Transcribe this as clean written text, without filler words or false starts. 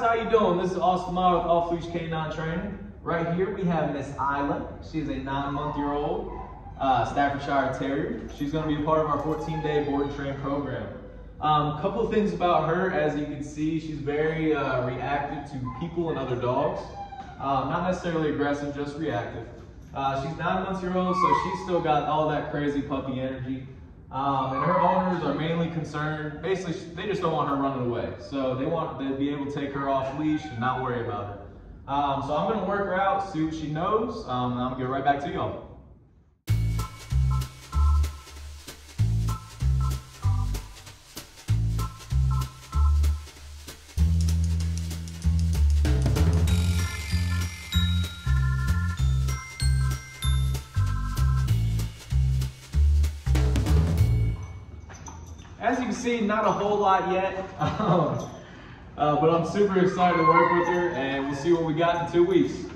guys, how you doing? This is Austin Mod with Off Leash K9 Training. Right here we have Miss Isla. She is a 9-month-year-old Staffordshire Terrier. She's going to be a part of our 14-day board and train program. A couple of things about her, as you can see, she's very reactive to people and other dogs. Not necessarily aggressive, just reactive. She's 9 months-year-old, so she's still got all that crazy puppy energy. And her owners are mainly concerned, basically they just don't want her running away. So they want to be able to take her off leash and not worry about her. So I'm going to work her out, see what she knows, and I'm going to get right back to y'all. As you can see, not a whole lot yet, but I'm super excited to work with her, and we'll see what we got in 2 weeks.